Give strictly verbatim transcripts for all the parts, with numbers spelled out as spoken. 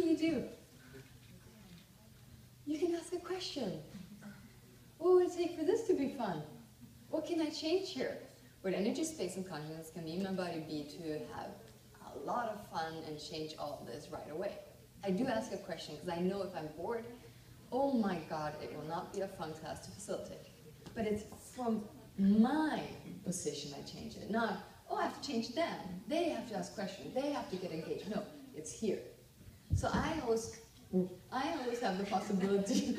can you do? You can ask a question. What would it take for this to be fun? What can I change here? With energy, space, and consciousness can be my body be to have a lot of fun and change all this right away. I do ask a question because I know if I'm bored, oh my God, it will not be a fun class to facilitate. But it's from my position I change it, not, oh, I have to change them. They have to ask questions. They have to get engaged. No, it's here. So I always, I always have the possibility.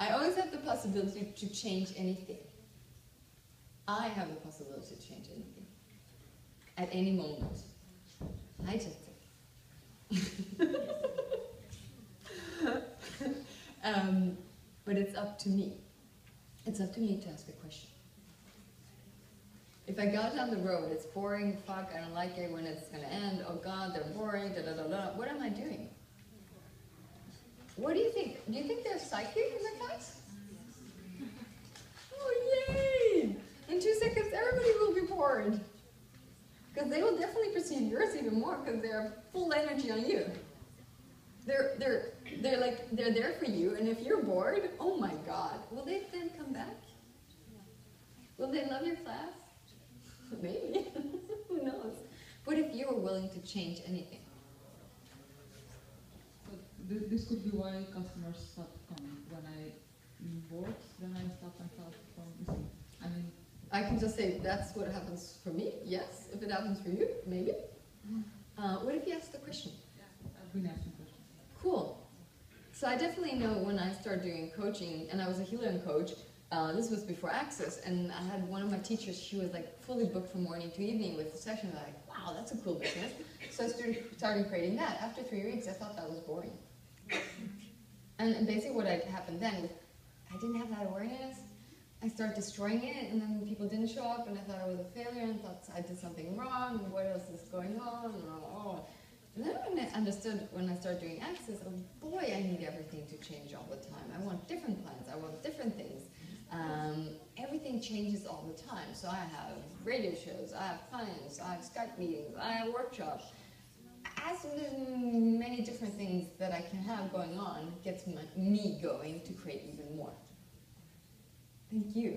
I always have the possibility to change anything. I have the possibility to change anything at any moment. I just do. um, but it's up to me. It's up to me to ask a question. If I got down the road, it's boring, fuck, I don't like it, when it's going to end, oh God, they're boring, da da da da, what am I doing? What do you think? Do you think they're psychic in the class? Oh yay! In two seconds everybody will be bored. Because they will definitely perceive yours even more because they're full energy on you. They're, they're, they're like, they're there for you, and if you're bored, oh my God, will they then come back? Will they love your class? Maybe, who knows? What if you were willing to change anything? But this could be why customers stop coming. When I'm bored, then I stop myself from, I mean. I can just say, that's what happens for me, yes. If it happens for you, maybe. Uh, what if you ask the question? Yeah, I've been asking questions. Cool. So I definitely know when I started doing coaching, and I was a healer and coach, Uh, this was before Access, and I had one of my teachers, she was like fully booked from morning to evening with the session. I was like, wow, that's a cool business. So I started creating that. After three weeks, I thought that was boring. And basically what had happened then was I didn't have that awareness. I started destroying it, and then people didn't show up, and I thought I was a failure, and thought I did something wrong, and what else is going on? And then when I understood, when I started doing Access, oh boy, I need everything to change all the time. I want different plans. I want different things. Um, everything changes all the time, so I have radio shows, I have clients, I have Skype meetings, I have workshops. As many different things that I can have going on gets my, me going to create even more. Thank you.